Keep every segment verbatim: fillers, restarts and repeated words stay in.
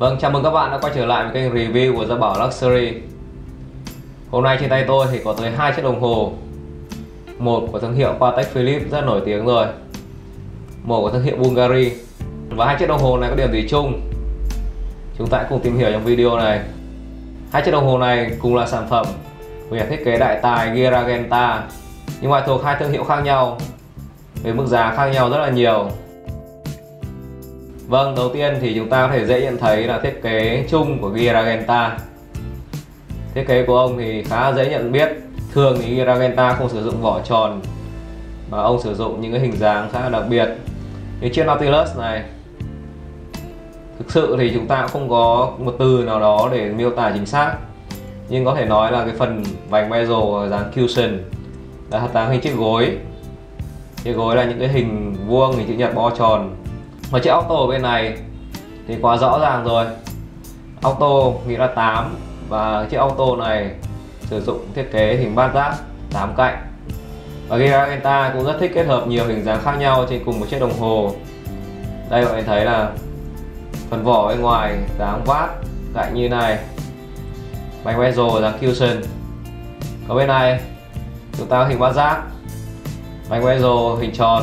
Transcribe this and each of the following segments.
Vâng, chào mừng các bạn đã quay trở lại với kênh review của Gia Bảo Luxury. Hôm nay trên tay tôi thì có tới hai chiếc đồng hồ. Một của thương hiệu Patek Philippe rất nổi tiếng rồi, một của thương hiệu Bulgari. Và hai chiếc đồng hồ này có điểm gì chung? Chúng ta cùng tìm hiểu trong video này. Hai chiếc đồng hồ này cùng là sản phẩm của nhà thiết kế đại tài Gerald Genta, nhưng mà thuộc hai thương hiệu khác nhau, với mức giá khác nhau rất là nhiều. Vâng, đầu tiên thì chúng ta có thể dễ nhận thấy là thiết kế chung của Gerald Genta. Thiết kế của ông thì khá dễ nhận biết. Thường thì Gerald Genta không sử dụng vỏ tròn mà ông sử dụng những cái hình dáng khá là đặc biệt. Như chiếc Nautilus này, thực sự thì chúng ta không có một từ nào đó để miêu tả chính xác, nhưng có thể nói là cái phần vành bezel dáng cushion là dáng hình chiếc gối. Chiếc gối là những cái hình vuông, hình chữ nhật bo tròn. Và chiếc Octo ở bên này thì quá rõ ràng rồi. Octo nghĩa là tám, và chiếc Octo này sử dụng thiết kế hình bát giác tám cạnh. Và Gerald Genta cũng rất thích kết hợp nhiều hình dáng khác nhau trên cùng một chiếc đồng hồ. Đây các bạn thấy là phần vỏ bên ngoài dáng vát cạnh như này, bánh bezel dáng cushion. Còn bên này chúng ta có hình bát giác, bánh bezel hình tròn,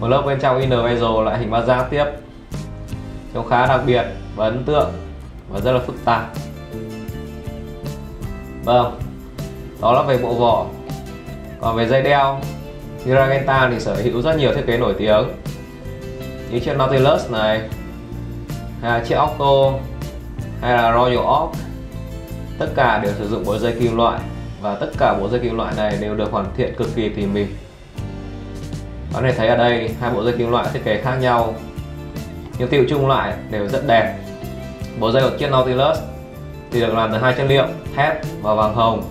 một lớp bên trong inner bezel lại hình bát giác tiếp. Trông khá đặc biệt và ấn tượng và rất là phức tạp. Vâng, đó là về bộ vỏ. Còn về dây đeo, Gerald Genta thì sở hữu rất nhiều thiết kế nổi tiếng, như chiếc Nautilus này, hay là chiếc Octo, hay là Royal Oak. Tất cả đều sử dụng bộ dây kim loại, và tất cả bộ dây kim loại này đều được hoàn thiện cực kỳ tỉ mỉ. Bạn có thể thấy ở đây hai bộ dây kim loại thiết kế khác nhau, nhưng tiêu chung lại đều rất đẹp. Bộ dây của chiếc Nautilus thì được làm từ hai chất liệu thép và vàng hồng,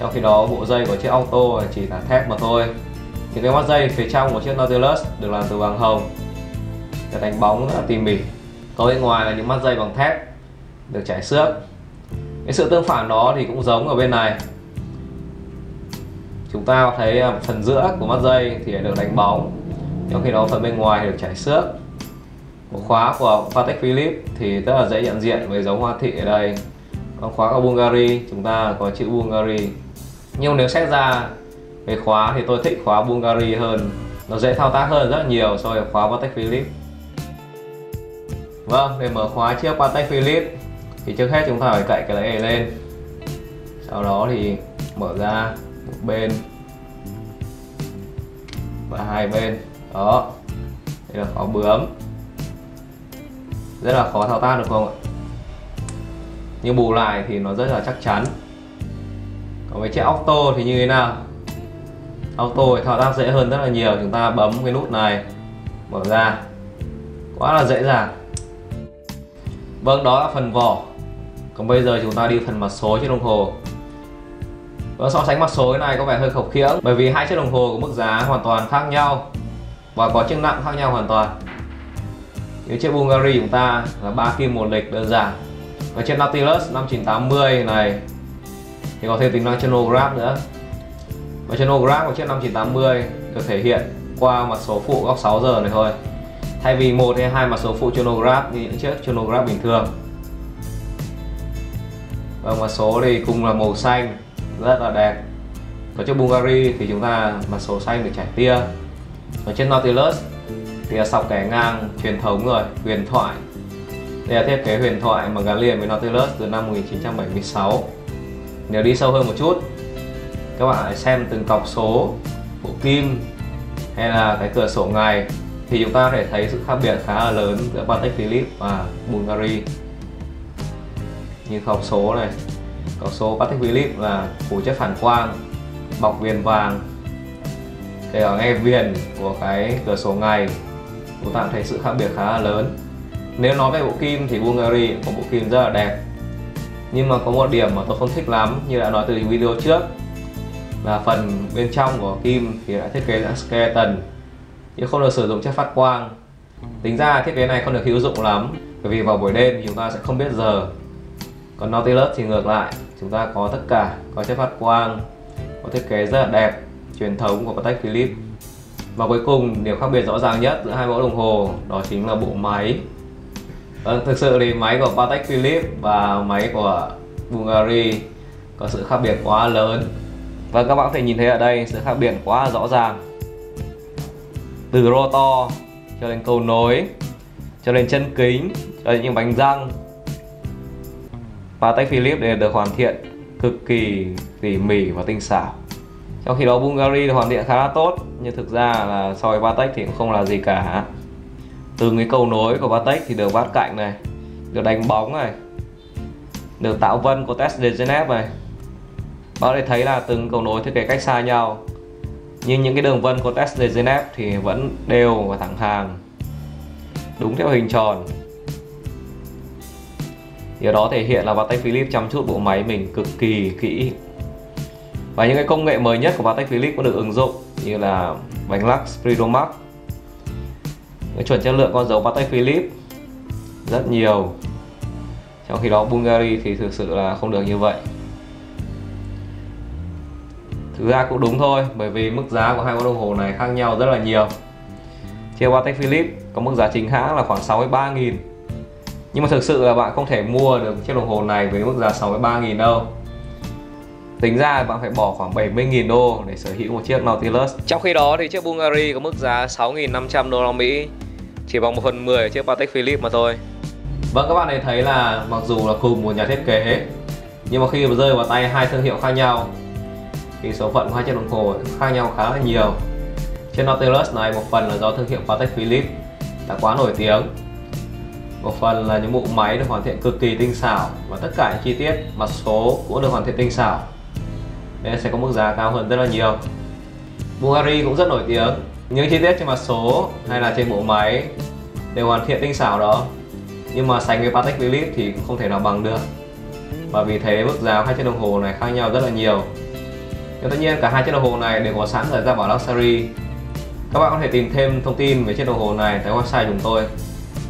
trong khi đó bộ dây của chiếc Octo chỉ là thép mà thôi. Những cái mắt dây phía trong của chiếc Nautilus được làm từ vàng hồng, được đánh bóng rất là tỉ mỉ. Còn bên ngoài là những mắt dây bằng thép được trải xước. Cái sự tương phản đó thì cũng giống ở bên này. Chúng ta thấy phần giữa của mắt dây thì được đánh bóng, trong khi đó phần bên ngoài được trải xước. Một khóa của Patek Philippe thì rất là dễ nhận diện với dấu hoa thị ở đây. Còn khóa của Bulgari chúng ta có chữ Bulgari. Nhưng nếu xét ra về khóa thì tôi thích khóa Bulgari hơn, nó dễ thao tác hơn rất là nhiều so với khóa Patek Philippe. Vâng, để mở khóa chiếc Patek Philippe thì trước hết chúng ta phải cạy cái này lên, sau đó thì mở ra một bên và hai bên. Đó, đây là khóa bướm, rất là khó thao tác được không ạ, nhưng bù lại thì nó rất là chắc chắn. Còn với chiếc Octo thì như thế nào? Octo thì thao tác dễ hơn rất là nhiều. Chúng ta bấm cái nút này, mở ra, quá là dễ dàng. Vâng, đó là phần vỏ. Còn bây giờ chúng ta đi phần mặt số chiếc đồng hồ. Và so sánh mặt số cái này có vẻ hơi khập khiễng, bởi vì hai chiếc đồng hồ có mức giá hoàn toàn khác nhau và có chức năng khác nhau hoàn toàn. Như chiếc Bulgari chúng ta là ba kim một lịch đơn giản, và chiếc Nautilus năm chín tám mươi này thì có thêm tính năng channel grab nữa. Và channel grab của chiếc năm chín tám mươi được thể hiện qua mặt số phụ góc sáu giờ này thôi, thay vì một hay hai mặt số phụ channel grab như những chiếc channel grab bình thường. Và mặt số thì cùng là màu xanh, rất là đẹp. Còn chiếc Bulgari thì chúng ta mặt số xanh được trải tia. Còn chiếc Nautilus thì là sọc kẻ ngang truyền thống rồi, huyền thoại. Đây là thiết kế huyền thoại mà gắn liền với Nautilus từ năm một nghìn chín trăm bảy mươi sáu. Nếu đi sâu hơn một chút, các bạn hãy xem từng cọc số, bộ kim hay là cái cửa sổ ngày, thì chúng ta có thể thấy sự khác biệt khá là lớn giữa Patek Philippe và Bulgari. Như cọc số này, cọc số Patek Philippe là phủ chất phản quang, bọc viền vàng. Đây là ngay viền của cái cửa sổ ngày, chúng ta thấy sự khác biệt khá là lớn. Nếu nói về bộ kim thì Bulgari có bộ kim rất là đẹp, nhưng mà có một điểm mà tôi không thích lắm, như đã nói từ video trước, là phần bên trong của kim thì đã thiết kế dạng skeleton, chứ không được sử dụng chất phát quang. Tính ra thiết kế này không được hữu dụng lắm, bởi vì vào buổi đêm chúng ta sẽ không biết giờ. Còn Nautilus thì ngược lại, chúng ta có tất cả, có chất phát quang, có thiết kế rất là đẹp, truyền thống của Patek Philippe. Và cuối cùng, điểm khác biệt rõ ràng nhất giữa hai mẫu đồng hồ đó chính là bộ máy. Vâng, thực sự thì máy của Patek Philippe và máy của Bulgari có sự khác biệt quá lớn. Và các bạn có thể nhìn thấy ở đây sự khác biệt quá rõ ràng. Từ rotor cho đến cầu nối, cho đến chân kính, cho đến những bánh răng, Patek Philippe đều được hoàn thiện cực kỳ tỉ mỉ và tinh xảo. Trong khi đó Bulgari hoàn thiện khá là tốt, nhưng thực ra là so với Patek thì cũng không là gì cả. Từ cái cầu nối của Patek thì được vát cạnh này, được đánh bóng này, được tạo vân của Côtes de Genève này. Bạn có thể thấy là từng cầu nối thiết kế cách xa nhau, nhưng những cái đường vân của Côtes de Genève thì vẫn đều và thẳng hàng, đúng theo hình tròn. Điều đó thể hiện là Patek Philippe chăm chút bộ máy mình cực kỳ kỹ. Và những cái công nghệ mới nhất của Patek Philippe cũng được ứng dụng, như là bánh lắc Spiromax. Cái chuẩn chất lượng con dấu Patek Philippe rất nhiều. Trong khi đó Bulgari thì thực sự là không được như vậy. Thực ra cũng đúng thôi, bởi vì mức giá của hai con đồng hồ này khác nhau rất là nhiều. Chiếc Patek Philippe có mức giá chính hãng là khoảng sáu mươi ba nghìn. Nhưng mà thực sự là bạn không thể mua được chiếc đồng hồ này với mức giá sáu mươi ba nghìn đâu. Tính ra bạn phải bỏ khoảng bảy mươi nghìn đô để sở hữu một chiếc Nautilus. Trong khi đó thì chiếc Bulgari có mức giá sáu nghìn năm trăm đô la Mỹ, chỉ bằng một phần mười chiếc Patek Philippe mà thôi. Vâng, các bạn ấy thấy là mặc dù là cùng một nhà thiết kế, nhưng mà khi mà rơi vào tay hai thương hiệu khác nhau thì số phận của hai chiếc đồng hồ khác nhau khá là nhiều. Chiếc Nautilus này một phần là do thương hiệu Patek Philippe đã quá nổi tiếng, một phần là những bộ máy được hoàn thiện cực kỳ tinh xảo và tất cả những chi tiết mặt số cũng được hoàn thiện tinh xảo, nên sẽ có mức giá cao hơn rất là nhiều. Bulgari cũng rất nổi tiếng, những chi tiết trên mặt số hay là trên bộ máy đều hoàn thiện tinh xảo đó, nhưng mà sánh với Patek Philippe thì cũng không thể nào bằng được. Và vì thế mức giá hai chiếc đồng hồ này khác nhau rất là nhiều. Nhưng tất nhiên cả hai chiếc đồng hồ này đều có sẵn ở Gia Bảo Luxury. Các bạn có thể tìm thêm thông tin về chiếc đồng hồ này tại website chúng tôi